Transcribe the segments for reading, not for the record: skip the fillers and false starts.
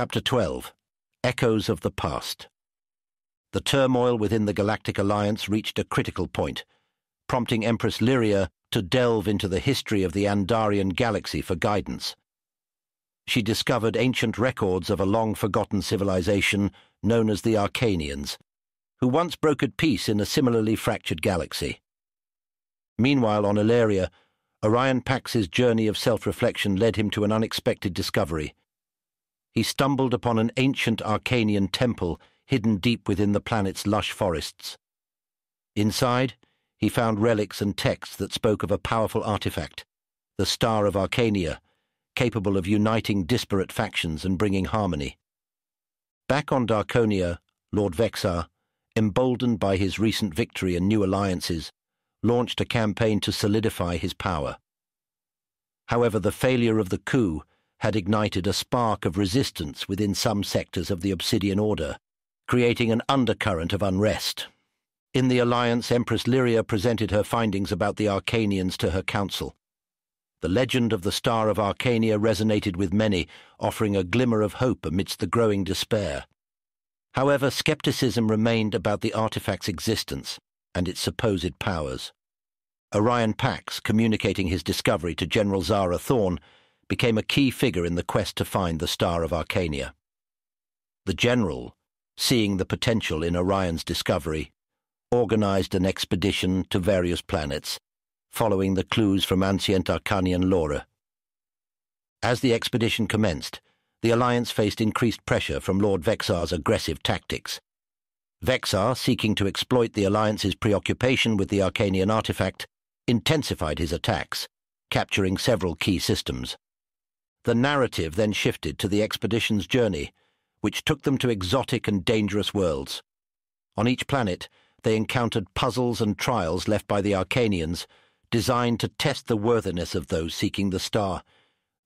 Chapter 12. Echoes of the Past. The turmoil within the Galactic Alliance reached a critical point, prompting Empress Lyria to delve into the history of the Andarian galaxy for guidance. She discovered ancient records of a long-forgotten civilization known as the Arkanians, who once brokered peace in a similarly fractured galaxy. Meanwhile, on Eleria, Orion Pax's journey of self-reflection led him to an unexpected discovery. He stumbled upon an ancient Arkanian temple hidden deep within the planet's lush forests. Inside, he found relics and texts that spoke of a powerful artifact, the Star of Arkania, capable of uniting disparate factions and bringing harmony. Back on Darkonia, Lord Vexar, emboldened by his recent victory and new alliances, launched a campaign to solidify his power. However, the failure of the coup had ignited a spark of resistance within some sectors of the Obsidian Order, creating an undercurrent of unrest. In the Alliance, Empress Lyria presented her findings about the Arkanians to her council. The legend of the Star of Arkania resonated with many, offering a glimmer of hope amidst the growing despair. However, skepticism remained about the artifact's existence and its supposed powers. Orion Pax, communicating his discovery to General Zara Thorne, became a key figure in the quest to find the Star of Arkania. The General, seeing the potential in Orion's discovery, organized an expedition to various planets, following the clues from ancient Arkanian lore. As the expedition commenced, the Alliance faced increased pressure from Lord Vexar's aggressive tactics. Vexar, seeking to exploit the Alliance's preoccupation with the Arkanian artifact, intensified his attacks, capturing several key systems. The narrative then shifted to the expedition's journey, which took them to exotic and dangerous worlds. On each planet, they encountered puzzles and trials left by the Arkanians, designed to test the worthiness of those seeking the star.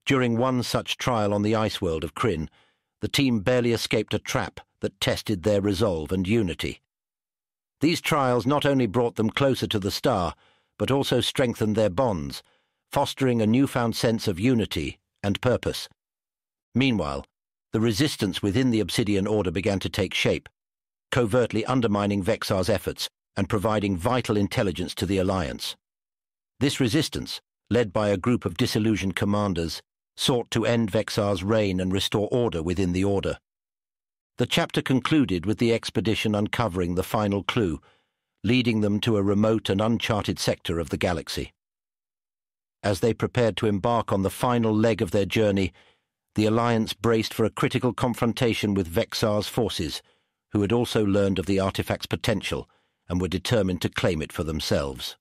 During one such trial on the ice world of Krynn, the team barely escaped a trap that tested their resolve and unity. These trials not only brought them closer to the star, but also strengthened their bonds, fostering a newfound sense of unity and purpose. Meanwhile, the resistance within the Obsidian Order began to take shape, covertly undermining Vexar's efforts and providing vital intelligence to the Alliance. This resistance, led by a group of disillusioned commanders, sought to end Vexar's reign and restore order within the Order. The chapter concluded with the expedition uncovering the final clue, leading them to a remote and uncharted sector of the galaxy. As they prepared to embark on the final leg of their journey, the Alliance braced for a critical confrontation with Vexar's forces, who had also learned of the artifact's potential and were determined to claim it for themselves.